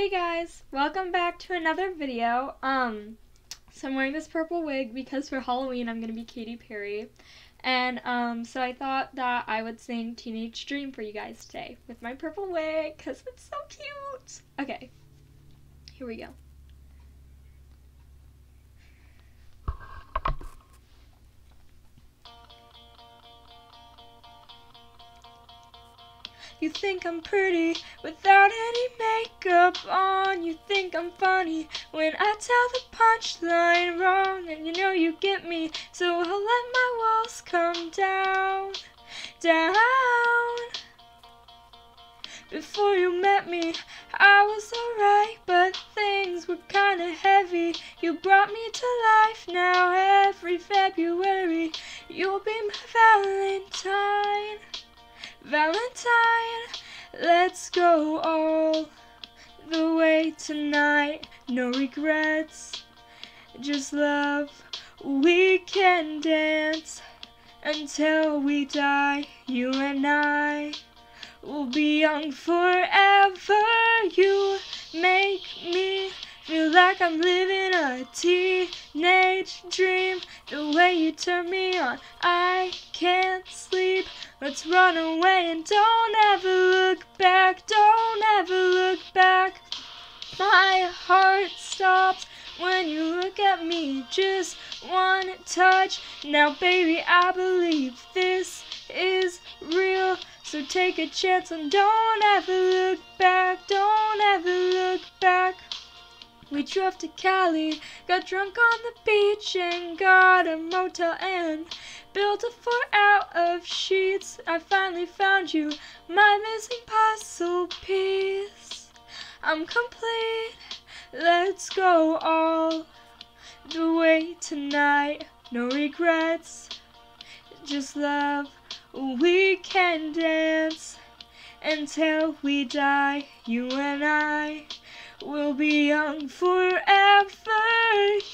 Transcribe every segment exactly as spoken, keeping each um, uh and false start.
Hey guys, welcome back to another video. Um, so I'm wearing this purple wig because for Halloween I'm gonna be Katy Perry, and um, so I thought that I would sing Teenage Dream for you guys today with my purple wig because it's so cute. Okay, here we go. You think I'm pretty without any makeup on. You think I'm funny when I tell the punchline wrong. And you know you get me, so I'll let my walls come down, down. Before you met me, I was alright, but things were kinda heavy. You brought me to life now every February. You'll be my Valentine. Valentine, let's go all the way tonight. No regrets, just love. We can dance until we die. You and I will be young forever. You make me feel like I'm living a teenage dream. The way you turn me on, I can't sleep. Let's run away and don't ever look back, don't ever look back. My heart stops when you look at me, just one touch. Now baby, I believe this is real. So take a chance and don't ever look back, don't ever look back. We drove to Cali, got drunk on the beach, and got a motel and built a fort out of sheets. I finally found you, my missing puzzle piece. I'm complete, let's go all the way tonight. No regrets, just love. We can dance until we die. You and I will be young forever.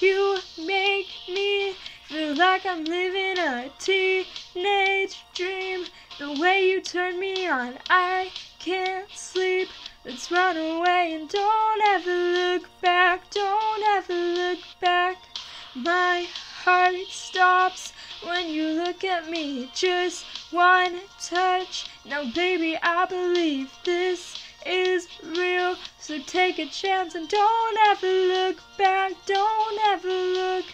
You make me feel like I'm living a teenage dream. The way you turn me on, I can't sleep. Let's run away and don't ever look back, don't ever look back. My heart stops when you look at me, just one touch. Now baby, I believe this is real. So take a chance and don't ever look back, don't ever look.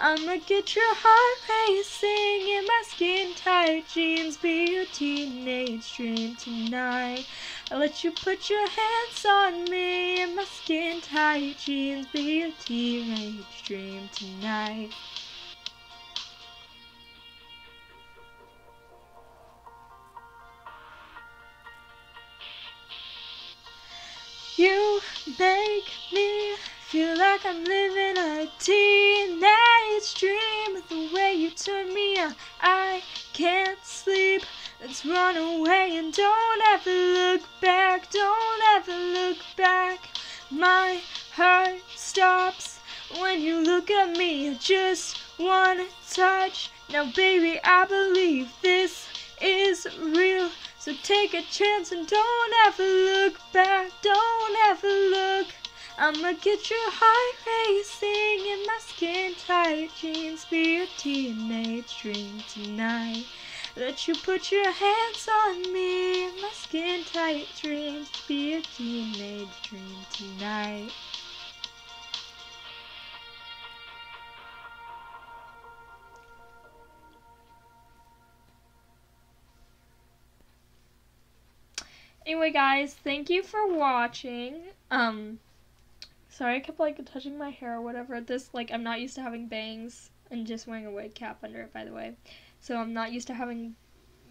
I'ma get your heart racing in my skin tight jeans. Be your teenage dream tonight. I'll let you put your hands on me in my skin tight jeans. Be your teenage dream tonight. You make me feel like I'm living a teenage dream. The way you turn me on, I can't sleep. Let's run away and don't ever look back, don't ever look back. My heart stops when you look at me, just one touch. Now baby, I believe this is real. So take a chance and don't ever look back, don't ever look. I'ma get your heart racing in my skin tight jeans. Be your teenage dream tonight. Let you put your hands on me in my skin tight dreams. Be your teenage dream tonight. Anyway guys, thank you for watching. Um sorry I kept like touching my hair or whatever. This like I'm not used to having bangs and just wearing a wig cap under it, by the way. So I'm not used to having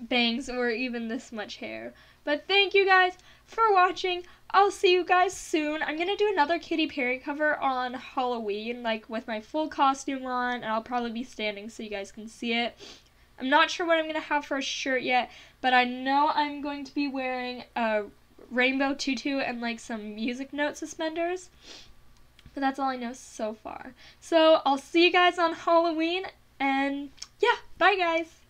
bangs or even this much hair. But thank you guys for watching. I'll see you guys soon. I'm gonna do another Katy Perry cover on Halloween, like with my full costume on, and I'll probably be standing so you guys can see it. I'm not sure what I'm going to have for a shirt yet, but I know I'm going to be wearing a rainbow tutu and, like, some music note suspenders. But that's all I know so far. So, I'll see you guys on Halloween, and, yeah, bye guys!